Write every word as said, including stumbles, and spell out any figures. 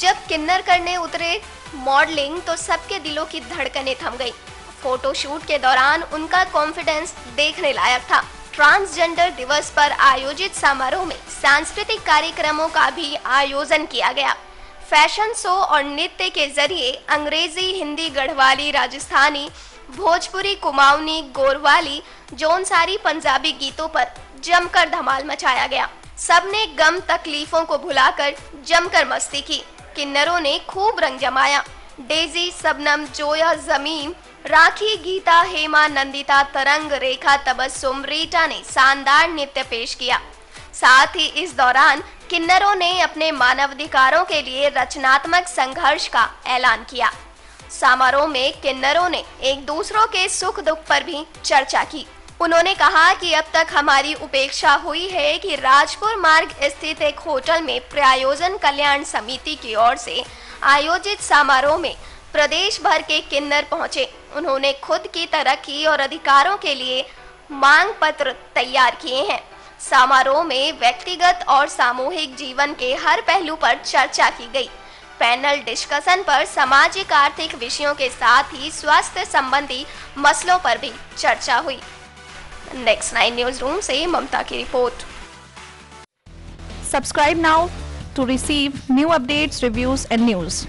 जब किन्नर करने उतरे मॉडलिंग तो सबके दिलों की धड़कनें थम गई। फोटोशूट के दौरान उनका कॉन्फिडेंस देखने लायक था। ट्रांसजेंडर दिवस पर आयोजित समारोह में सांस्कृतिक कार्यक्रमों का भी आयोजन किया गया। फैशन शो और नृत्य के जरिए अंग्रेजी, हिंदी, गढ़वाली, राजस्थानी, भोजपुरी, कुमाऊनी, गोरवाली, जौनसारी, पंजाबी गीतों पर जमकर धमाल मचाया गया। सबने गम तकलीफों को भुलाकर जमकर मस्ती की। किन्नरों ने खूब रंग जमाया। डेजी, सबनम, जोया, जमीन, राखी, गीता, हेमा, नंदिता, तरंग, रेखा, तबस्सुम, रीटा ने शानदार नृत्य पेश किया। साथ ही इस दौरान किन्नरों ने अपने मानवाधिकारों के लिए रचनात्मक संघर्ष का ऐलान किया। समारोह में किन्नरों ने एक दूसरों के सुख दुख पर भी चर्चा की। उन्होंने कहा कि अब तक हमारी उपेक्षा हुई है कि राजपुर मार्ग स्थित एक होटल में प्रायोजन कल्याण समिति की ओर से आयोजित समारोह में प्रदेश भर के किन्नर पहुंचे। उन्होंने खुद की तरक्की और अधिकारों के लिए मांग पत्र तैयार किए हैं। समारोह में व्यक्तिगत और सामूहिक जीवन के हर पहलू पर चर्चा की गई। पैनल डिस्कशन पर सामाजिक आर्थिक विषयों के साथ ही स्वास्थ्य संबंधी मसलों पर भी चर्चा हुई। नेक्स्ट नाइन न्यूज रूम से ममता की report. Subscribe now to receive new updates, reviews and news.